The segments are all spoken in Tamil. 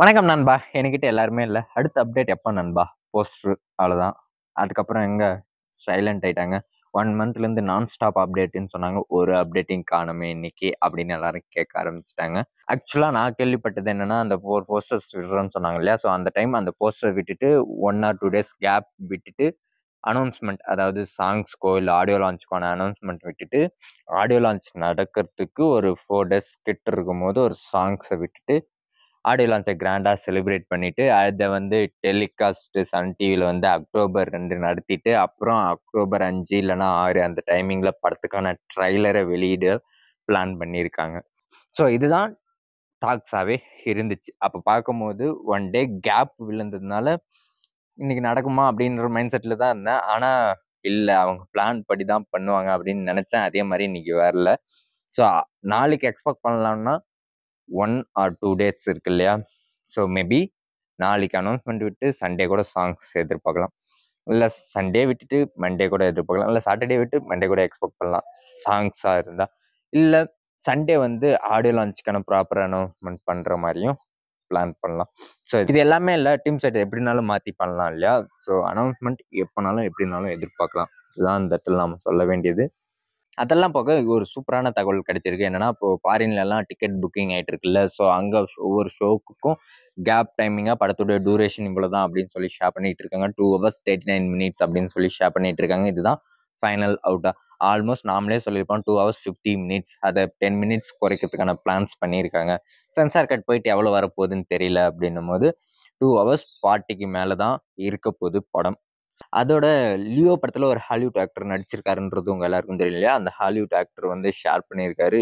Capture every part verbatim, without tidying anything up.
வணக்கம் நண்பா, என்கிட்ட எல்லாருமே இல்லை. அடுத்த அப்டேட் எப்போ நண்பா? போஸ்ட்ரு அவ்வளோதான். அதுக்கப்புறம் எங்கே சைலண்ட் ஆகிட்டாங்க. ஒன் மந்த்லேருந்து நான் ஸ்டாப் அப்டேட்டுன்னு சொன்னாங்க. ஒரு அப்டேட்டிங் காணுமே இன்னைக்கு அப்படின்னு எல்லாரும் கேட்க ஆரம்பிச்சிட்டாங்க. ஆக்சுவலாக நான் கேள்விப்பட்டது என்னென்னா, அந்த ஃபோர் போஸ்டர்ஸ் விடுறோன்னு சொன்னாங்க இல்லையா? ஸோ அந்த டைம் அந்த போஸ்டர் விட்டுட்டு one or two days gap விட்டுட்டு அனௌன்ஸ்மெண்ட், அதாவது சாங்ஸ்க்கோ இல்லை ஆடியோ லான்ச்சுக்கான அனௌன்ஸ்மெண்ட் விட்டுட்டு, ஆடியோ லான்ச் நடக்கிறதுக்கு ஒரு ஃபோர் டேஸ் கிட்ட இருக்கும்போது ஒரு சாங்ஸை விட்டுட்டு ஆடியோ லான்ச்சை கிராண்டாக செலிப்ரேட் பண்ணிவிட்டு, அதை வந்து டெலிகாஸ்ட்டு சன் டிவியில் வந்து அக்டோபர் ரெண்டு நடத்திட்டு, அப்புறம் அக்டோபர் அஞ்சு இல்லைனா ஆறு அந்த டைமிங்கில் படத்துக்கான ட்ரைலரை வெளியிட பிளான் பண்ணியிருக்காங்க. ஸோ இதுதான் டாக்ஸாகவே இருந்துச்சு. அப்போ பார்க்கும்போது ஒன் டே கேப் விழுந்ததுனால இன்றைக்கி நடக்குமா அப்படின்ற மைண்ட் செட்டில் தான் இருந்தேன். ஆனால் இல்லை, அவங்க பிளான் படி தான் பண்ணுவாங்க அப்படின்னு நினச்சேன். அதே மாதிரி இன்றைக்கி வரல. ஸோ நாளைக்கு எக்ஸ்பெக்ட் பண்ணலாம்னா ஒன் ஆர் டூ டேஸ் இருக்கு இல்லையா? ஸோ மேபி நாளைக்கு அனௌன்ஸ்மெண்ட் விட்டு சண்டே கூட சாங்ஸ் எதிர்பார்க்கலாம், இல்லை சண்டே விட்டுட்டு மண்டே கூட எதிர்பார்க்கலாம், இல்லை சாட்டர்டே விட்டு மண்டே கூட எக்ஸ்பெக்ட் பண்ணலாம் சாங்ஸாக இருந்தால். இல்லை சண்டே வந்து ஆடியோ லான்ச்சுக்கான ப்ராப்பர் அனௌன்ஸ்மெண்ட் பண்ணுற மாதிரியும் பிளான் பண்ணலாம். ஸோ இது எல்லாமே இல்லை, டீம் செட் எப்படினாலும் மாற்றி பண்ணலாம் இல்லையா? ஸோ அனௌன்ஸ்மெண்ட் எப்போனாலும் எப்படினாலும் எதிர்பார்க்கலாம். இதுதான் இந்த இடத்துல நாம் சொல்ல வேண்டியது. அதெல்லாம் போக ஒரு சூப்பரான தகவல் கிடைச்சிருக்கு. என்னென்னா, இப்போது ஃபாரின்லலாம் டிக்கெட் புக்கிங் ஆகிட்டு இருக்குல்ல? ஸோ அங்கே ஒவ்வொரு ஷோவுக்கும் கேப் டைமிங்காக படத்துடைய டூரேஷன் இவ்வளோ தான் அப்படின்னு சொல்லி ஷேர் பண்ணிகிட்டு இருக்காங்க. Two hours thirty nine minutes அப்படின்னு சொல்லி ஷேர் பண்ணிகிட்டு இருக்காங்க. இதுதான் ஃபைனல் அவுட்டாக. ஆல்மோஸ்ட் நாமளே சொல்லியிருப்போம் டூ ஹவர்ஸ் ஃபிஃப்டி மினிட்ஸ் அதை டென் மினிட்ஸ் குறைக்கிறதுக்கான பிளான்ஸ் பண்ணியிருக்காங்க. சென்சார் கட் போயிட்டு எவ்வளோ வரப்போகுதுன்னு தெரியல. அப்படின்னும் போது டூ ஹவர்ஸ் ஃபார்ட்டிக்கு மேலே தான் இருக்க போகுது படம். அதோட லியோ படத்தில் ஒரு ஹாலிவுட் ஆக்டர் நடிச்சிருக்காருன்றது உங்கள் எல்லாருக்கும் தெரியலையா? அந்த ஹாலிவுட் ஆக்டர் வந்து ஷேர் பண்ணியிருக்காரு,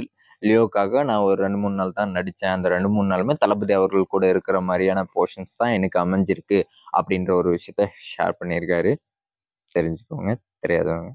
லியோக்காக நான் ஒரு ரெண்டு மூணு நாள் தான் நடித்தேன், அந்த ரெண்டு மூணு நாளுமே தளபதி அவர்கள் கூட இருக்கிற மாதிரியான போர்ஷன்ஸ் தான் எனக்கு அமைஞ்சிருக்கு அப்படின்ற ஒரு விஷயத்த ஷேர் பண்ணியிருக்காரு. தெரிஞ்சுக்கோங்க தெரியாதவங்க.